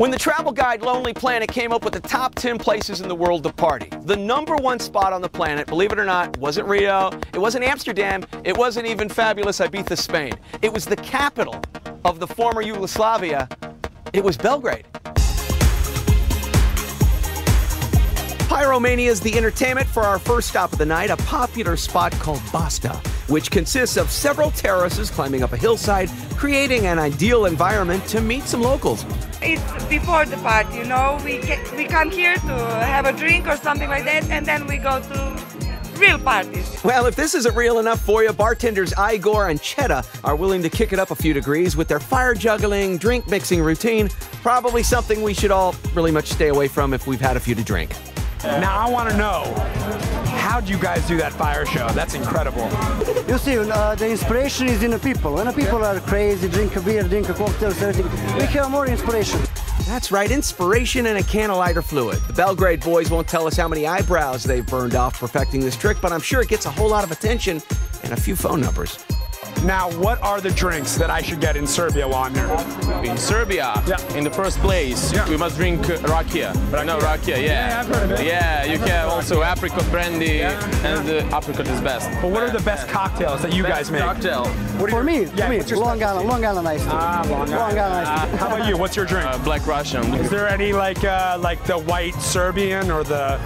When the travel guide Lonely Planet came up with the top 10 places in the world to party, the #1 spot on the planet, believe it or not, wasn't Rio, it wasn't Amsterdam, it wasn't even fabulous Ibiza, Spain. It was the capital of the former Yugoslavia. It was Belgrade. Pyromania is the entertainment for our first stop of the night, a popular spot called Basta, which consists of several terraces climbing up a hillside, creating an ideal environment to meet some locals. It's before the party, you know, we come here to have a drink or something like that, and then we go to real parties. Well, if this isn't real enough for you, bartenders Igor and Cheta are willing to kick it up a few degrees with their fire juggling, drink mixing routine, probably something we should all really much stay away from if we've had a few to drink. Now I want to know, how'd you guys do that fire show? That's incredible. You see, the inspiration is in the people. When the people are crazy, drink a beer, drink a cocktail, everything, we have more inspiration. That's right, inspiration and a can of lighter fluid. The Belgrade boys won't tell us how many eyebrows they've burned off perfecting this trick, but I'm sure it gets a whole lot of attention and a few phone numbers. Now, what are the drinks that I should get in Serbia while I'm here? In Serbia, in the first place, we must drink rakia. No, rakia, yeah. Yeah, I've heard of it. Yeah, you can also apricot brandy, and the apricot is best. But what are the best cocktails that you guys make? Cocktail. For me, Long Island iced tea. Long Island iced tea. How about you? What's your drink? Black Russian. Is there any like the white Serbian or the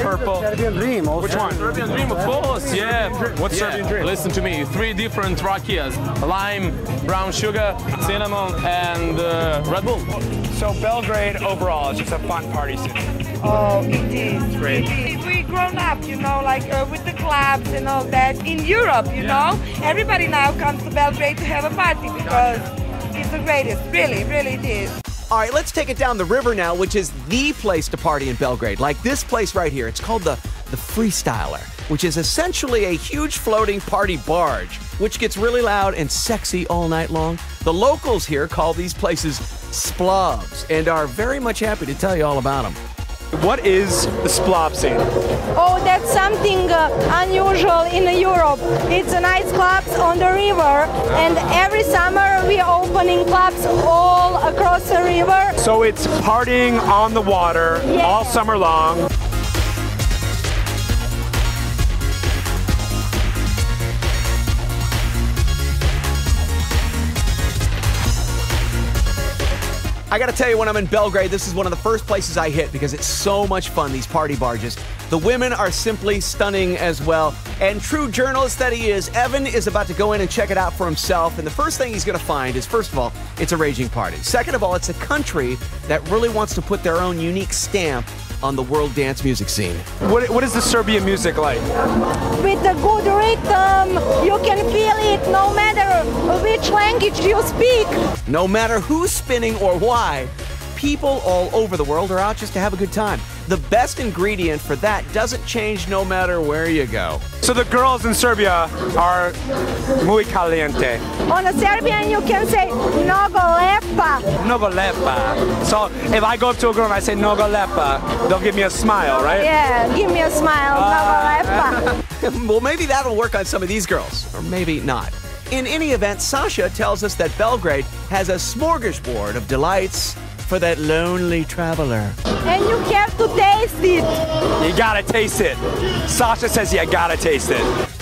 purple? Serbian Dream. Also. Which one? Serbian Dream, of course. Yeah. What's Serbian Dream? Listen to me. 3 different rakias: lime, brown sugar, cinnamon, and Red Bull. So Belgrade overall is just a fun party city. Oh, it is. It's great. We've grown up, you know, like with the clubs and all that. In Europe, you know, everybody now comes to Belgrade to have a party because it's the greatest. Really, really it is. All right, let's take it down the river now, which is the place to party in Belgrade. Like this place right here. It's called the Freestyler, which is essentially a huge floating party barge, which gets really loud and sexy all night long. The locals here call these places splobs and are very much happy to tell you all about them. What is the splob scene? Oh, that's something unusual in Europe. It's night clubs on the river, and every summer we're opening clubs all across the river. So it's partying on the water all summer long. I gotta tell you, when I'm in Belgrade, this is one of the first places I hit because it's so much fun, these party barges. The women are simply stunning as well. And true journalist that he is, Evan is about to go in and check it out for himself. And the first thing he's gonna find is, first of all, it's a raging party. Second of all, it's a country that really wants to put their own unique stamp on the world dance music scene. What is the Serbian music like? With a good rhythm, you can feel it no matter which language you speak. No matter who's spinning or why, people all over the world are out just to have a good time. The best ingredient for that doesn't change no matter where you go. So the girls in Serbia are muy caliente. On a Serbian, you can say Nogolepa. Nogolepa. So if I go up to a girl and I say Nogolepa, they'll give me a smile, right? Yeah, give me a smile, Nogolepa. Well, maybe that'll work on some of these girls, or maybe not. In any event, Sasha tells us that Belgrade has a smorgasbord of delights for that lonely traveler. And you have to taste it. You gotta taste it. Sasha says you gotta taste it.